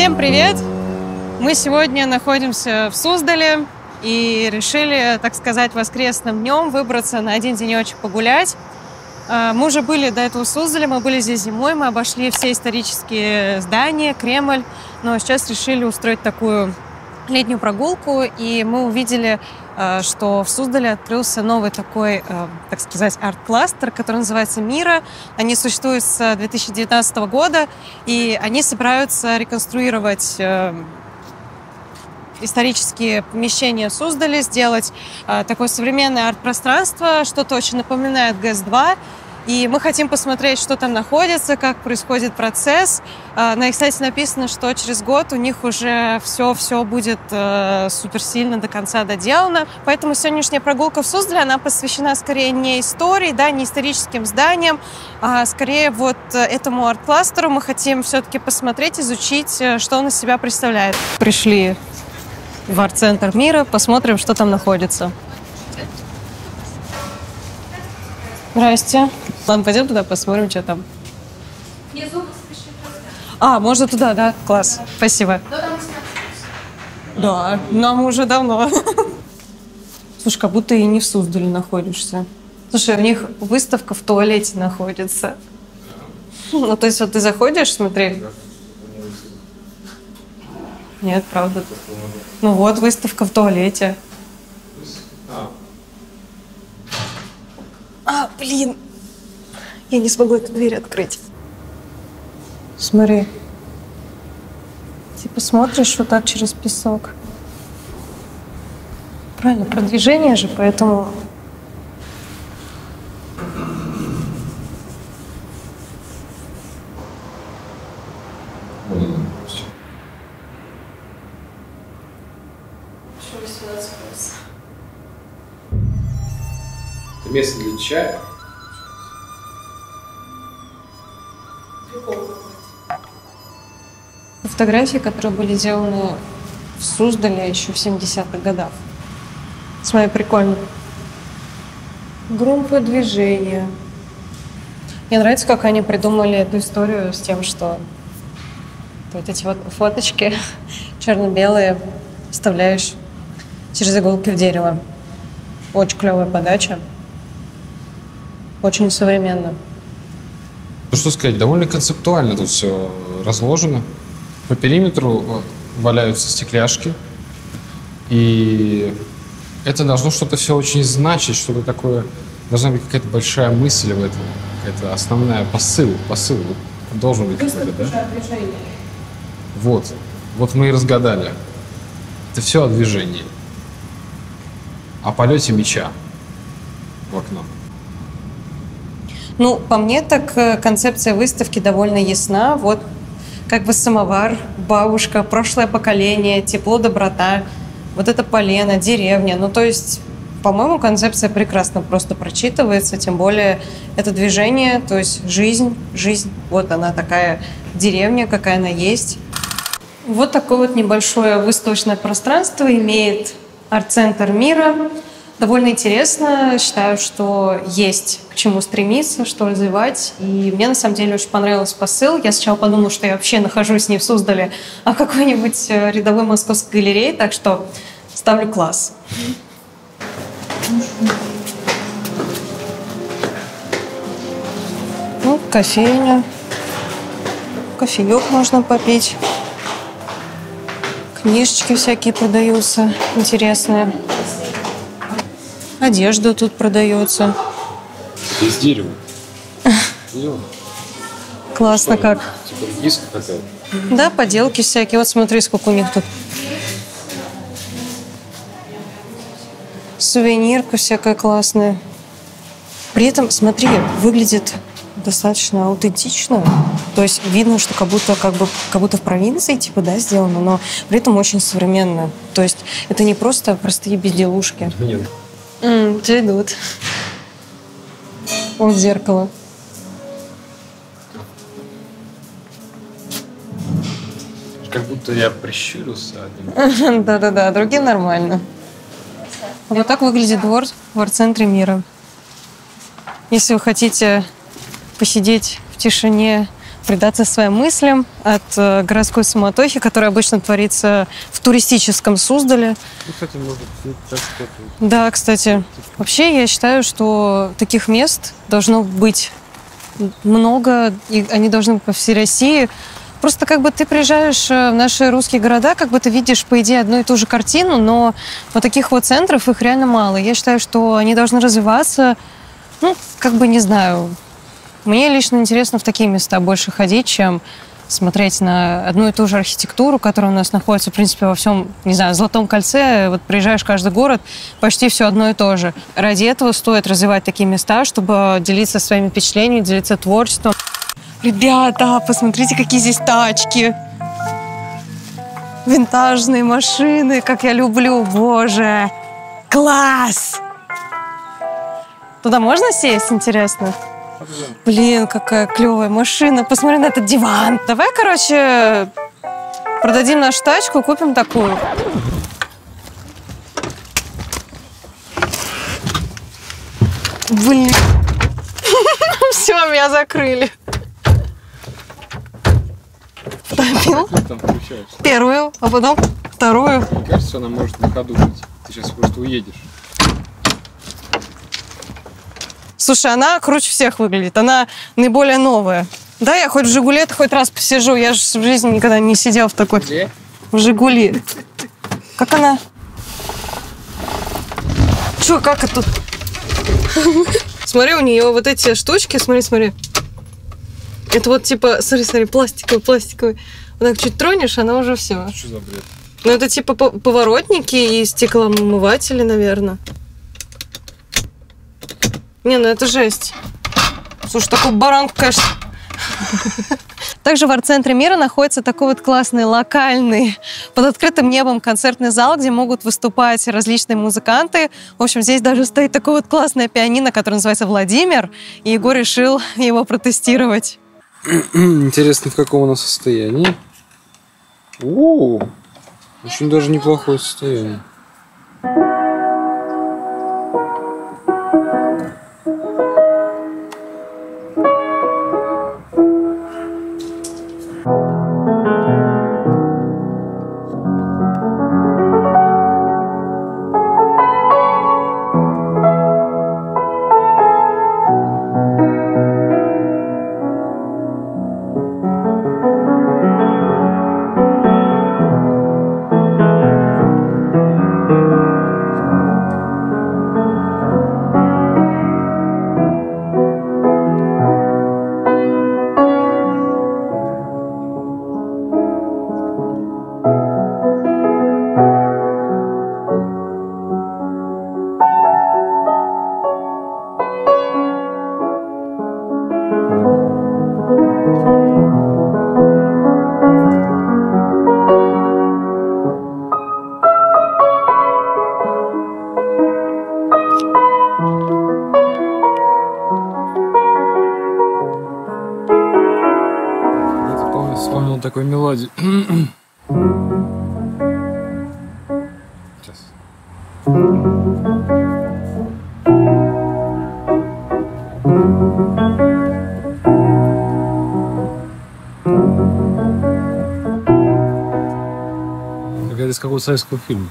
Всем привет! Мы сегодня находимся в Суздале и решили, так сказать, воскресным днем выбраться на один денечек погулять. Мы уже были до этого в Суздале, мы были здесь зимой, мы обошли все исторические здания, Кремль, но сейчас решили устроить такую летнюю прогулку, и мы увидели, что в Суздале открылся новый такой, так сказать, арт-кластер, который называется «Мира». Они существуют с 2019 года, и они собираются реконструировать исторические помещения в Суздале, сделать такое современное арт-пространство, что-то очень напоминает ГЭС-2. И мы хотим посмотреть, что там находится, как происходит процесс. На их сайте написано, что через год у них уже все будет суперсильно до конца доделано. Поэтому сегодняшняя прогулка в Суздале, она посвящена скорее не истории, да, не историческим зданиям, а скорее вот этому арт-кластеру. Мы хотим все-таки посмотреть, изучить, что он из себя представляет. Пришли в арт-центр «Мира», посмотрим, что там находится. Здрасте. Ладно, пойдем туда, посмотрим, что там. А, можно туда, да? Класс. Да. Спасибо. Да, нам уже давно. Слушай, как будто и не в Суздале находишься. Слушай, у них выставка в туалете находится. Ну, то есть вот ты заходишь, смотри. Нет, правда. Ну вот, выставка в туалете. А, блин, я не смогла эту дверь открыть. Смотри. Типа смотришь вот так через песок. Правильно, продвижение же, поэтому... Место для чая. Фотографии, которые были сделаны в Суздале еще в 70-х годах. Смотри, прикольно. Группы движения. Мне нравится, как они придумали эту историю с тем, что вот эти вот фоточки черно-белые вставляешь через иголки в дерево. Очень клевая подача. Очень современно. Ну что сказать, довольно концептуально тут все разложено. По периметру валяются стекляшки. И это должно что-то все очень значить, что-то такое... Должна быть какая-то большая мысль в этом. Какая-то основная посыл. Вот должен быть какой-то, да? Вот. Вот мы и разгадали. Это все о движении. О полете мяча в окно. Ну, по мне, так концепция выставки довольно ясна. Вот как бы самовар, бабушка, прошлое поколение, тепло, доброта, вот это полено, деревня. Ну, то есть, по-моему, концепция прекрасно просто прочитывается, тем более это движение, то есть жизнь, вот она такая деревня, какая она есть. Вот такое вот небольшое выставочное пространство имеет арт-центр «Мира». Довольно интересно. Считаю, что есть к чему стремиться, что развивать. И мне, на самом деле, очень понравился посыл. Я сначала подумала, что я вообще нахожусь не в Суздале, а в какой-нибудь рядовой московской галерее. Так что ставлю класс. Ну, кофейня. Кофеек можно попить. Книжечки всякие продаются интересные. Одежда тут продается. Из дерева. Классно как. Типа диска такая. Да, поделки всякие. Вот смотри, сколько у них тут. Сувенирка всякая классная. При этом, смотри, выглядит достаточно аутентично. То есть видно, что как будто в провинции, типа, да, сделано, но при этом очень современно. То есть это не просто простые безделушки. Нет. Тебе идут. Вот зеркало. Как будто я прищурился одним. Да-да-да, другим нормально. Вот так выглядит двор в арт-центре «Мира». Если вы хотите посидеть в тишине, в предаться своим мыслям от городской суматохи, которая обычно творится в туристическом Суздале. Ну, кстати, может быть, так сказать. Да, кстати. Вообще, я считаю, что таких мест должно быть много, и они должны быть по всей России. Просто как бы ты приезжаешь в наши русские города, как бы ты видишь, по идее, одну и ту же картину, но вот таких вот центров их реально мало. Я считаю, что они должны развиваться, ну, как бы, не знаю. Мне лично интересно в такие места больше ходить, чем смотреть на одну и ту же архитектуру, которая у нас находится, в принципе, во всем, не знаю, Золотом кольце. Вот приезжаешь в каждый город, почти все одно и то же. Ради этого стоит развивать такие места, чтобы делиться своими впечатлениями, делиться творчеством. Ребята, посмотрите, какие здесь тачки. Винтажные машины, как я люблю, боже. Класс! Туда можно сесть, интересно? Блин, какая клевая машина. Посмотри на этот диван. Давай, короче, продадим нашу тачку и купим такую. Блин. Все, меня закрыли. Добил первую, а потом вторую. Мне кажется, она может на ходу жить. Ты сейчас просто уедешь. Слушай, она круче всех выглядит. Она наиболее новая. Да, я хоть в «Жигуле» хоть раз посижу. Я же в жизни никогда не сидел в такой... Где? В «Жигули». Как она? Чё, как это тут? Смотри, у нее вот эти штучки. Смотри, смотри. Это вот типа... Смотри, смотри, пластиковый, пластиковый. Вот так чуть тронешь, она уже все. Что за бред? Ну, это типа поворотники и стеклоомыватели, наверное. Не, ну это жесть. Слушай, такой баранку, конечно. Также в арт-центре «Мира» находится такой вот классный, локальный, под открытым небом концертный зал, где могут выступать различные музыканты. В общем, здесь даже стоит такое вот классное пианино, которое называется «Владимир», и Егор решил его протестировать. Интересно, в каком оно состоянии. О, очень даже неплохое состояние. Такой мелодии. Сейчас. Это из какого советского фильма?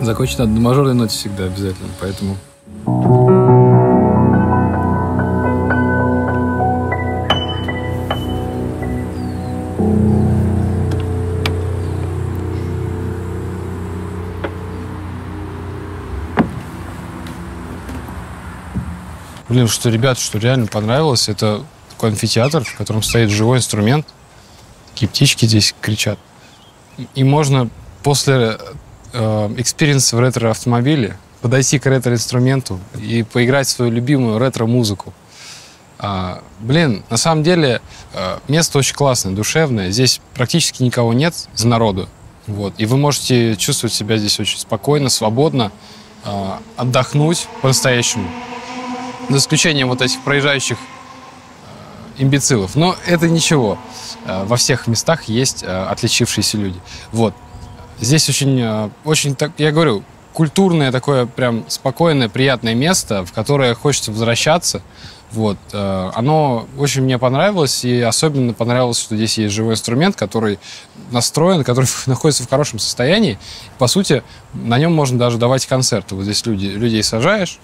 Закончить надо на мажорной ноте всегда обязательно, поэтому... Блин, что, ребят, что реально понравилось, это такой амфитеатр, в котором стоит живой инструмент, такие птички здесь кричат. И можно после экспириенса в ретро-автомобиле подойти к ретро-инструменту и поиграть в свою любимую ретро-музыку. Блин, на самом деле место очень классное, душевное. Здесь практически никого нет из народу. Вот. И вы можете чувствовать себя здесь очень спокойно, свободно, отдохнуть по-настоящему. За исключением вот этих проезжающих имбецилов. Но это ничего. Во всех местах есть отличившиеся люди. Вот. Здесь очень, так я говорю, культурное такое прям спокойное, приятное место, в которое хочется возвращаться. Вот. Оно очень мне понравилось, и особенно понравилось, что здесь есть живой инструмент, который настроен, который находится в хорошем состоянии. По сути, на нем можно даже давать концерты. Вот здесь людей сажаешь,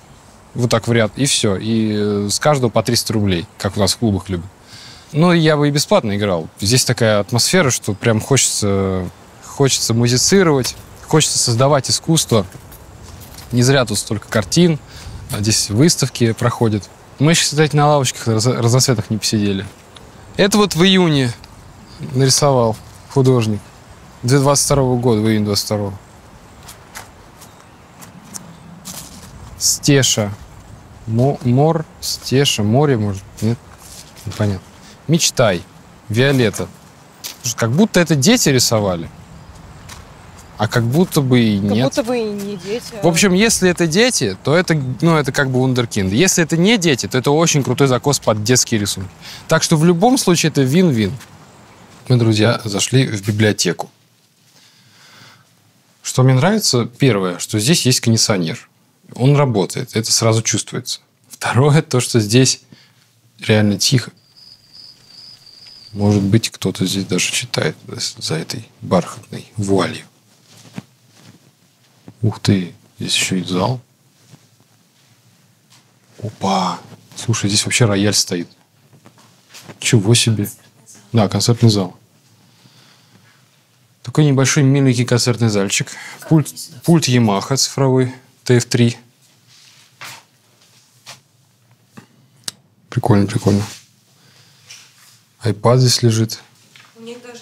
вот так в ряд, и все. И с каждого по 300 рублей, как у нас в клубах любят. Ну, я бы и бесплатно играл. Здесь такая атмосфера, что прям хочется музицировать, хочется создавать искусство. Не зря тут столько картин, здесь выставки проходят. Мы еще, кстати, на лавочках разноцветах не посидели. Это вот в июне нарисовал художник. 22-го года, в июне 22-го. Стеша. Стеша, море, может? Нет? Непонятно. Мечтай. Виолетта. Как будто это дети рисовали. А как будто бы и нет. Как будто бы и не дети. В общем, если это дети, то это, ну, это как бы вундеркинд. Если это не дети, то это очень крутой закос под детские рисунки. Так что в любом случае это вин-вин. Мы, друзья, зашли в библиотеку. Что мне нравится, первое, что здесь есть кондиционер. Он работает, это сразу чувствуется. Второе, то, что здесь реально тихо. Может быть, кто-то здесь даже читает за этой бархатной вуалью. Ух ты, здесь еще и зал. Опа! Слушай, здесь вообще рояль стоит. Чего себе! Да, концертный зал. Такой небольшой, миленький концертный зальчик. Пульт Ямаха цифровой, TF3. Прикольно, прикольно. Айпад здесь лежит.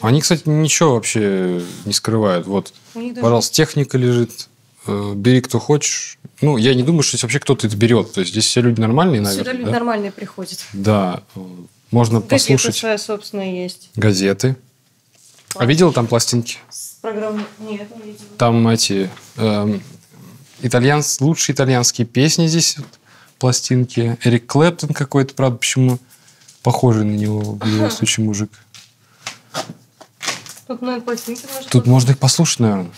Они, кстати, ничего вообще не скрывают. Вот, пожалуйста, техника лежит. Бери, кто хочешь. Ну, я не думаю, что здесь вообще кто-то это берет. То есть здесь все люди нормальные, наверное. Сюда люди нормальные приходят. Да. Можно послушать. Газеты свои собственные есть. Газеты. А видела там пластинки? С программой? Нет, не видела. Там эти лучшие итальянские песни здесь. Вот, пластинки. Эрик Клэптон какой-то, правда, почему похожий на него в любом случае мужик. Тут, наверное, пластинки можно. Тут можно их послушать, наверное.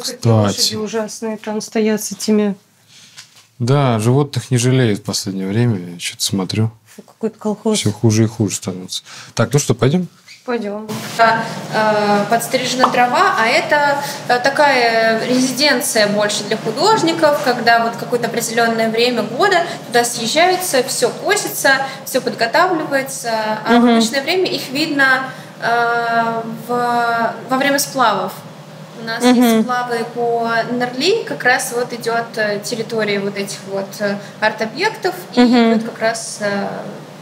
Кстати. Ужасные там стоят с этими. Да, животных не жалеют в последнее время. Я что-то смотрю. Какой-то колхоз. Все хуже и хуже становится. Так, ну что, пойдем? Пойдем. Подстрижена трава, а это такая резиденция больше для художников, когда вот какое-то определенное время года туда съезжаются, все косится, все подготавливается. А в обычное время их видно во время сплавов. У нас есть сплавы по Нерли, как раз вот идет территория вот этих вот арт-объектов, и идет как раз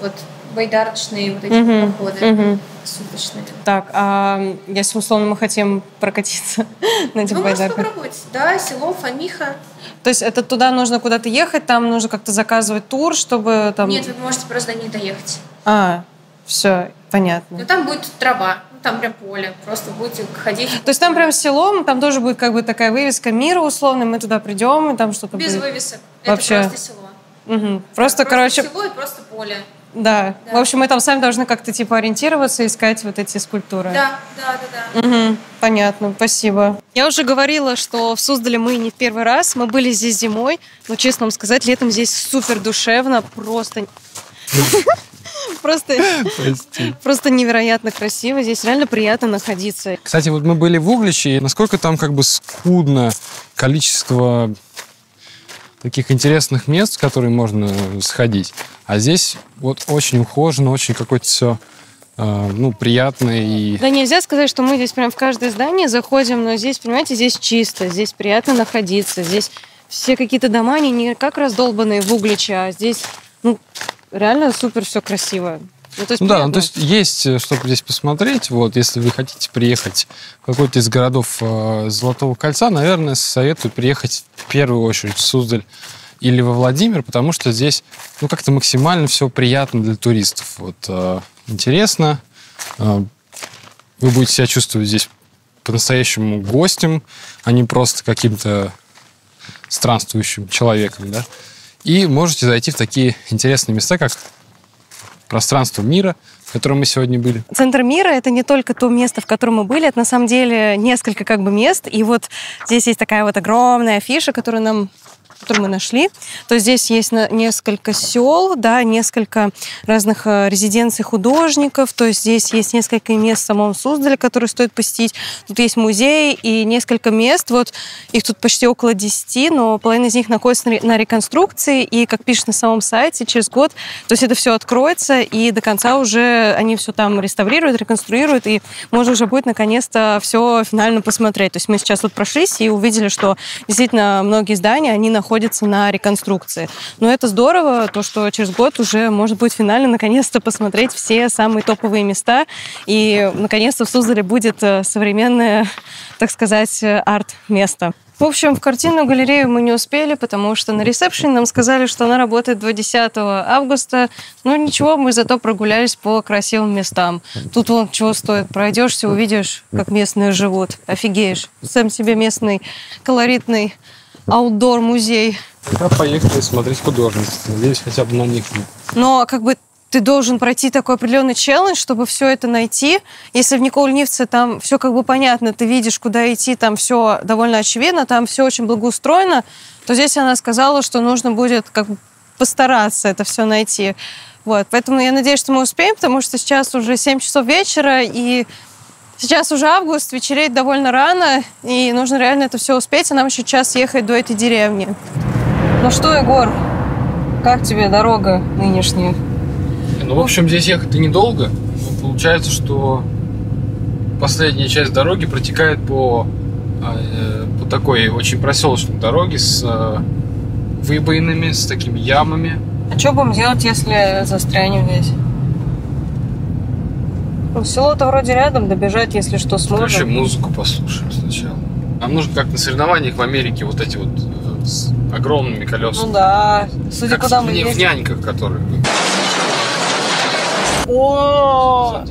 вот байдарочные вот эти походы суточные. Так, а если условно мы хотим прокатиться на этих байдарках? Можно попробовать, да, село Фомиха. То есть это туда нужно куда-то ехать, там нужно как-то заказывать тур, чтобы там... Нет, вы можете просто до них доехать. А, все, понятно. Но там будет трава. Там прям поле, просто будете ходить. То есть там прям селом, там тоже будет как бы такая вывеска «Мира» условно, мы туда придем, и там что-то будет. Без вывесок, вообще. Это просто село. Просто, короче... село и просто поле. Да. В общем, мы там сами должны как-то типа ориентироваться, искать вот эти скульптуры. Да. Понятно, спасибо. Я уже говорила, что в Суздале мы не в первый раз, мы были здесь зимой, но, честно вам сказать, летом здесь супер душевно, просто... Просто невероятно красиво. Здесь реально приятно находиться. Кстати, вот мы были в Угличе, и насколько там как бы скудно количество таких интересных мест, в которые можно сходить. А здесь вот очень ухоженно, очень какое-то все, ну, приятное. И... Да нельзя сказать, что мы здесь прям в каждое здание заходим, но здесь, понимаете, здесь чисто, здесь приятно находиться. Здесь все какие-то дома, они не как раздолбанные в Угличе, а здесь, ну... Реально супер все красиво. Ну, то есть, ну, да, ну, то есть есть, чтобы здесь посмотреть, вот, если вы хотите приехать в какой-то из городов Золотого кольца, наверное, советую приехать в первую очередь в Суздаль или во Владимир, потому что здесь, ну, как-то максимально все приятно для туристов. Вот, интересно, вы будете себя чувствовать здесь по-настоящему гостем, а не просто каким-то странствующим человеком, да? И можете зайти в такие интересные места, как пространство Мира, в котором мы сегодня были. Центр Мира — это не только то место, в котором мы были, это на самом деле несколько как бы мест. И вот здесь есть такая вот огромная афиша, которую мы нашли. То здесь есть несколько сел, да, несколько разных резиденций художников. То есть здесь есть несколько мест в самом Суздале, которые стоит посетить. Тут есть музей и несколько мест. Вот их тут почти около 10, но половина из них находится на реконструкции. И, как пишет на самом сайте, через год, то есть это все откроется, и до конца уже они все там реставрируют, реконструируют, и можно уже будет наконец-то все финально посмотреть. То есть мы сейчас тут прошлись и увидели, что действительно многие здания, они находятся на реконструкции. Но это здорово, то, что через год уже можно будет финально наконец-то посмотреть все самые топовые места, и наконец-то в Суздале будет современное, так сказать, арт-место. В общем, в картинную галерею мы не успели, потому что на ресепшене нам сказали, что она работает до 10 августа. Ну ничего, мы зато прогулялись по красивым местам. Тут вон чего стоит. Пройдешься, увидишь, как местные живут. Офигеешь. Сам себе местный колоритный аутдор-музей. Тогда поехали смотреть художников. Надеюсь, хотя бы на них. Но как бы ты должен пройти такой определенный челлендж, чтобы все это найти. Если в Николе Ленивце там все как бы понятно, ты видишь, куда идти, там все довольно очевидно, там все очень благоустроено, то здесь она сказала, что нужно будет как бы постараться это все найти. Вот. Поэтому я надеюсь, что мы успеем, потому что сейчас уже 7 часов вечера, и сейчас уже август, вечереет довольно рано, и нужно реально это все успеть, а нам еще час ехать до этой деревни. Ну что, Егор, как тебе дорога нынешняя? Ну, в общем, здесь ехать-то недолго. Получается, что последняя часть дороги протекает по такой очень проселочной дороге с выбоинами, с такими ямами. А что будем делать, если застрянем здесь? Ну, село-то вроде рядом, добежать, если что, сможем. Короче, музыку послушаем сначала. Нам нужно как на соревнованиях в Америке вот эти вот с огромными колесами. Ну да, судя как куда мы едем. В няньках, которые... О!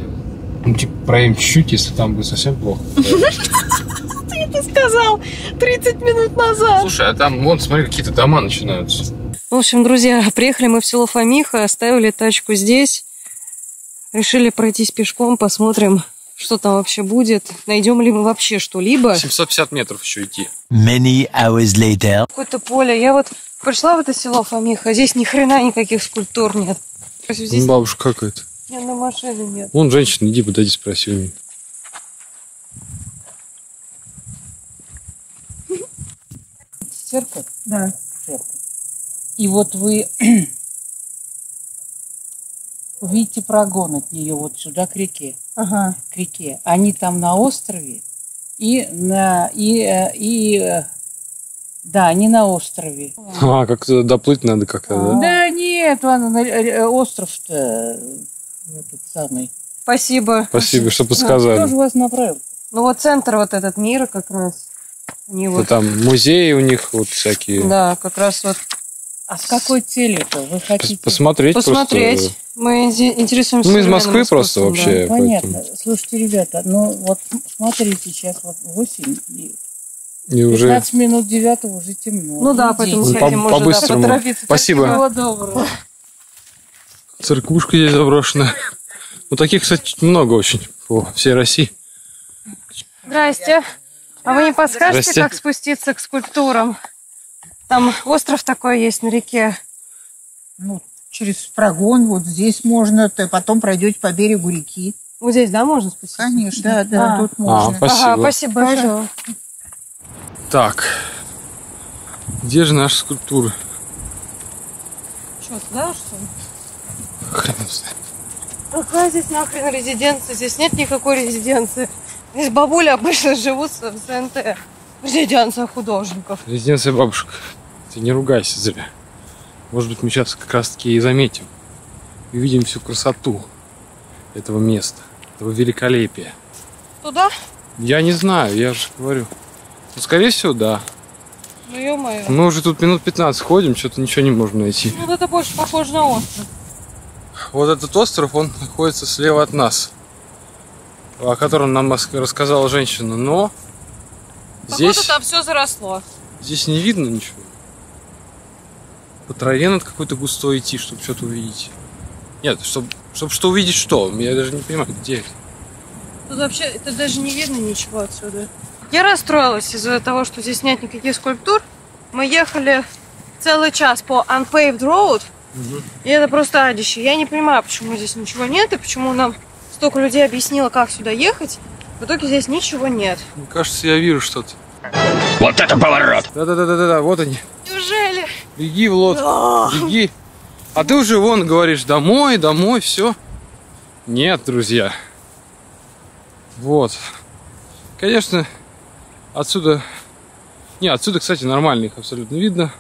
Ну, типа, проем чуть-чуть, если там будет совсем плохо. Ты это сказал 30 минут назад. Слушай, а там, вон, смотри, какие-то дома начинаются. В общем, друзья, приехали мы в село Фомиха, оставили тачку здесь. Решили пройтись пешком, посмотрим, что там вообще будет. Найдем ли мы вообще что-либо. 750 метров еще идти. Какое-то поле. Я вот пришла в это село Фомиха, здесь ни хрена никаких скульптур нет. Здесь... Бабушка какая-то. Нет, на машине нет. Вон, женщина, иди, подойди, спроси у меня. Церковь? Да. Церковь. И вот вы видите прогон от нее вот сюда к реке. Ага. К реке. Они там на острове Да, они на острове. А, как-то доплыть надо как-то, да? Да нет, остров-то этот самый. Спасибо. Спасибо, что подсказали. Кто же вас направил? Ну вот центр вот этот Мира как раз. Вот... Там музеи у них вот всякие. Да, как раз вот. А с какой целью-то вы хотите? Посмотреть. Просто... Мы интересуемся. Мы из Москвы просто вообще. Да, понятно. Поэтому... Слушайте, ребята, ну вот смотрите, сейчас вот 8 и... 15 минут 9 уже темно. Ну да, поэтому можно поторопиться. Спасибо. Церквушка здесь заброшена. Ну таких, кстати, много очень по всей России. Здрасте. А вы не подскажете, как спуститься к скульптурам? Там остров такой есть на реке. Ну, через прогон вот здесь можно, то потом пройдете по берегу реки. Вот здесь, да, можно спуститься? Конечно, да, тут можно. Ага, спасибо большое. Так, где же наша скульптура? Что, туда, что ли? Хрен знает. Какая здесь нахрен резиденция? Здесь нет никакой резиденции. Здесь бабули обычно живут в СНТ. Резиденция художников. Резиденция бабушек. Ты не ругайся зря. Может быть, мы сейчас как раз таки и заметим. И увидим всю красоту этого места, этого великолепия. Туда? Я не знаю, я же говорю. Ну, скорее всего, да. Ну, ё-моё. Мы уже тут минут 15 ходим, что-то ничего не можем найти. Ну, вот это больше похоже на остров. Вот этот остров, он находится слева от нас, о котором нам рассказала женщина, но походу здесь там все заросло. Здесь не видно ничего. По траве надо какой-то густой идти, чтобы что-то увидеть. Нет, чтобы что увидеть что? Я даже не понимаю, где это. Тут вообще это даже не видно ничего отсюда. Я расстроилась из-за того, что здесь нет никаких скульптур. Мы ехали целый час по Unpaved Road. Угу. И это просто адище. Я не понимаю, почему здесь ничего нет и почему нам столько людей объяснило, как сюда ехать. В итоге здесь ничего нет. Мне кажется, я вижу что-то. Вот это поворот! Да-да-да-да-да, вот они. Неужели? Беги в лодку, да. Беги. А ты уже вон говоришь, домой, домой, все. Нет, друзья. Вот. Конечно, отсюда... Не, отсюда, кстати, нормально их абсолютно видно.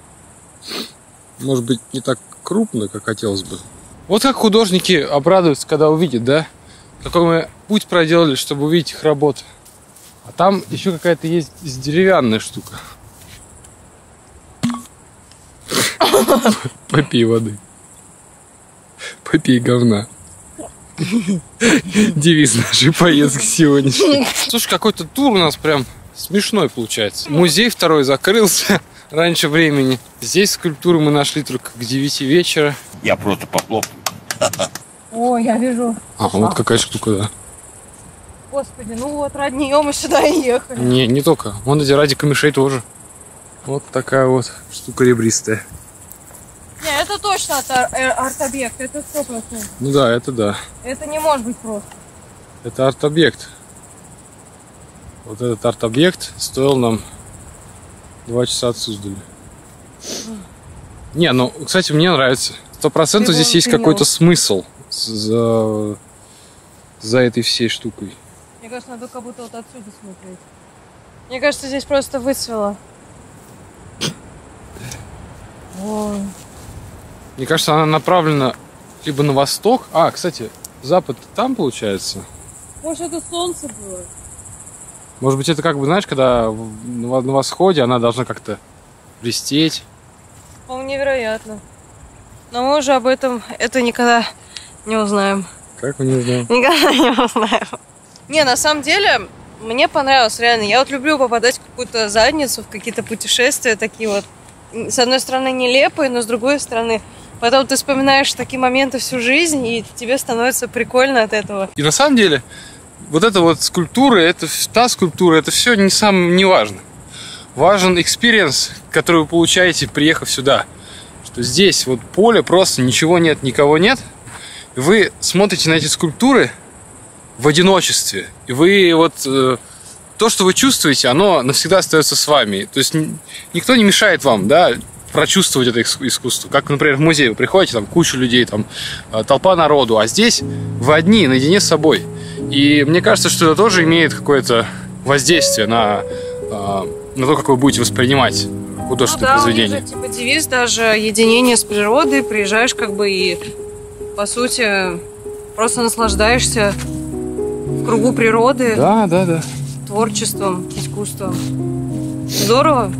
Может быть, не так крупно, как хотелось бы. Вот как художники обрадуются, когда увидят, да? Какой мы путь проделали, чтобы увидеть их работу. А там еще какая-то есть деревянная штука. Попей воды. Попей говна. Девиз нашей поездки сегодняшней. Слушай, какой-то тур у нас прям смешной получается. Музей второй закрылся раньше времени. Здесь скульптуру мы нашли только к 9 вечера. Я просто похлопаю. О, я вижу. А, вот какая штука, да. Господи, ну вот ради нее мы сюда и ехали. Не, не только. Вон эти ради камешей тоже. Вот такая вот штука ребристая. Не, это точно арт-объект. Это 100%. Ну да, это да. Это не может быть просто. Это арт-объект. Вот этот арт-объект стоил нам 2 часа от Суздаля. Не, ну, кстати, мне нравится. 100% здесь есть какой-то смысл за этой всей штукой. Мне кажется, надо как будто вот отсюда смотреть. Мне кажется, здесь просто выцвело. Ой. Мне кажется, она направлена либо на восток. А, кстати, запад там получается. Может, это солнце было? Может быть, это как бы, знаешь, когда на восходе она должна как-то блестеть. Вполне вероятно. Но мы уже об этом никогда не узнаем. Как мы не узнаем? Никогда не узнаем. Не, на самом деле, мне понравилось реально. Я вот люблю попадать в какую-то задницу, в какие-то путешествия такие вот. С одной стороны, нелепые, но с другой стороны, потом ты вспоминаешь такие моменты всю жизнь, и тебе становится прикольно от этого. И на самом деле, вот эта вот скульптура, это та скульптура, это все не важно. Важен экспириенс, который вы получаете, приехав сюда. Что здесь вот поле, просто ничего нет, никого нет. Вы смотрите на эти скульптуры в одиночестве. И вы вот... То, что вы чувствуете, оно навсегда остается с вами. То есть никто не мешает вам, да, прочувствовать это искусство. Как, например, в музей вы приходите, там куча людей, там толпа народу, а здесь вы одни, наедине с собой. И мне кажется, что это тоже имеет какое-то воздействие на то, как вы будете воспринимать художественное произведение. Ну да, у них же, типа, девиз даже «Единение с природой», приезжаешь как бы и, по сути, просто наслаждаешься в кругу природы. Да, да, да. Творчеством, искусством. Здорово.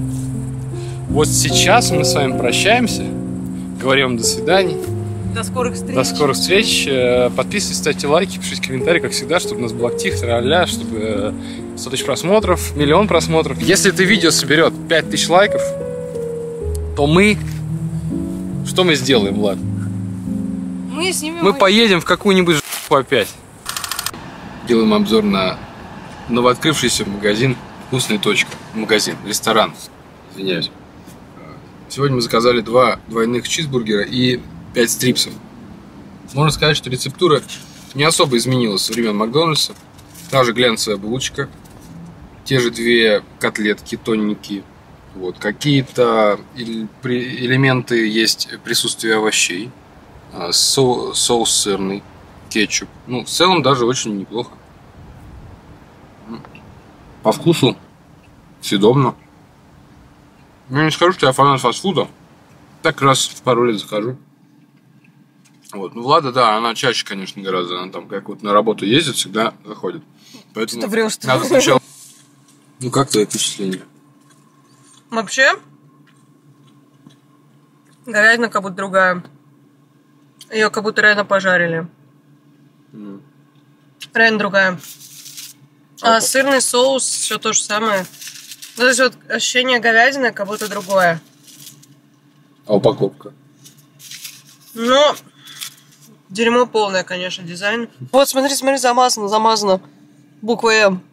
Вот сейчас мы с вами прощаемся. Говорим вам до свидания. До скорых встреч. До скорых встреч. Подписывайтесь, ставьте лайки, пишите комментарии, как всегда, чтобы у нас был актив, тра-ля, чтобы 100 тысяч просмотров, миллион просмотров. Если это видео соберет 5 тысяч лайков, то мы... Что мы сделаем, Влад? Мы снимем... Мы поедем в какую-нибудь жопу опять. Делаем обзор на... новооткрывшийся магазин «Вкусная точка». Магазин, ресторан, извиняюсь. Сегодня мы заказали 2 двойных чизбургера и 5 стрипсов. Можно сказать, что рецептура не особо изменилась со времен Макдональдса. Та же глянцевая булочка, те же 2 котлетки тоненькие. Вот. Какие-то элементы есть присутствие овощей, соус сырный, кетчуп. Ну, в целом даже очень неплохо. По вкусу съедобно. Я не скажу, что я фанат фастфуда. Так раз в пару лет захожу. Вот. Ну, Влада, да, она чаще, конечно, гораздо. Она там как вот на работу ездит, всегда заходит. Поэтому что врешь, надо сначала... Ну, как твои впечатления? Вообще, говядина как будто другая. Ее как будто реально пожарили. Реально другая. А сырный соус, все то же самое. Ну, то есть вот ощущение говядины как будто другое. А упаковка? Ну, дерьмо полное, конечно, дизайн. Вот, смотри, замазано, буква М.